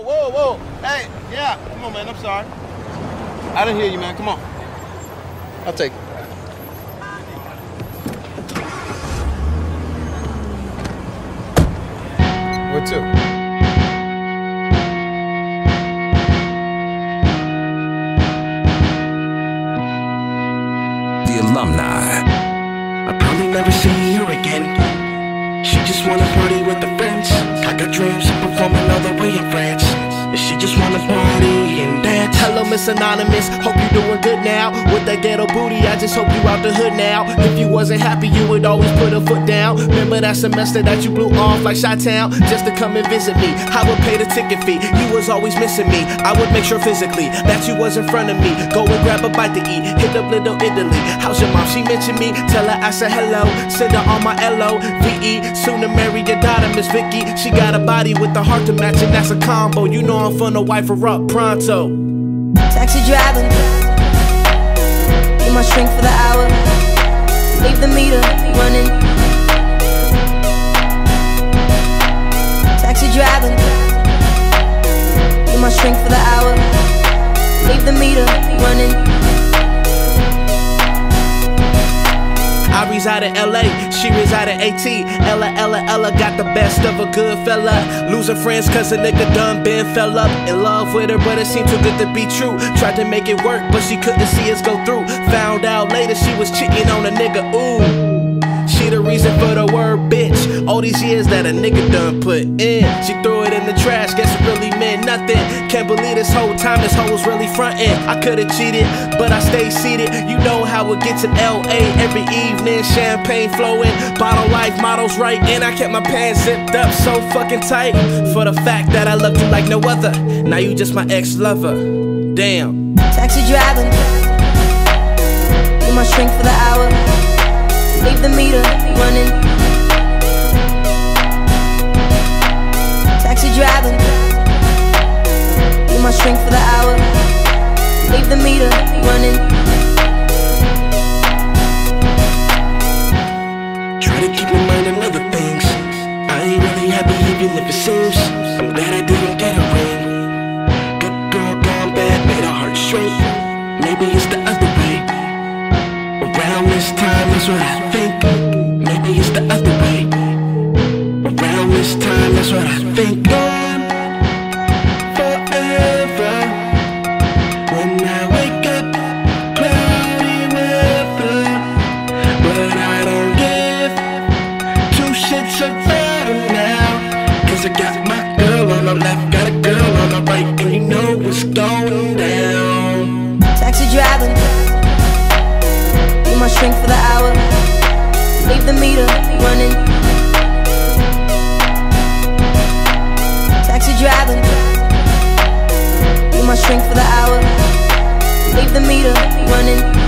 Whoa, whoa, whoa. Hey, yeah. Come on, man. I'm sorry. I didn't hear you, man. Come on. I'll take it. Where to? Alumni. I'll probably never see her again. She just wanna party with the friends. I got dreams of performing all the way in France. And she just wanna party and dance. Hello, Miss Anonymous, hope you're doing good now. With that ghetto booty, I just hope you out the hood now. If you wasn't happy, you would always put a foot down. Remember that semester that you blew off like Chi-Town just to come and visit me? I would pay the ticket fee, you was always missing me. I would make sure physically that you was in front of me. Go and grab a bite to eat, hit up Little Italy. How's your mom? She mentioned me, tell her I said hello. Send her on my LOVE, soon to marry your daughter, Miss Vicky. She got a body with a heart to match, and that's a combo. You know I'm fun to wife her up pronto. Taxi driving, be my shrink for the hour. Leave the meter running. Taxi driving, be my shrink for the hour. Leave the meter running. I reside in LA, she reside in AT. Ella, Ella, Ella got the best of a good fella. Losing friends cause a nigga done been fell up in love with her, but it seemed too good to be true. Tried to make it work, but she couldn't see us go through. Found out later she was cheating on a nigga, ooh. She the reason for the word bitch. All these years that a nigga done put in. She threw it in the trash, guess it really meant nothing. Can't believe this whole time this hoe was really frontin'. I could've cheated, but I stayed seated. You know how it gets in LA every evening. Champagne flowing, bottle life, models right. And I kept my pants zipped up so fucking tight, for the fact that I loved you like no other. Now you just my ex-lover, damn. Taxi driving, be my shrink for the hour. Leave the meter running. Taxi driving, be my shrink for the hour. Leave the meter running. Try to keep my mind on other things. I ain't really happy even if it seems. I'm glad I didn't get a ring. Good girl gone bad, made her heart straight. Maybe it's the other way. Around this time is what I think. Maybe it's the other way. Around this time, that's what I think. Gone forever. When I wake up, cloudy weather. But I don't give two shits about them now. Cause I got my girl on the left, got a girl on the right, and you know what's going down. Taxi driving, be my shrink for the hour. Leave the meter running. Taxi driving, be my shrink for the hour. Leave the meter running.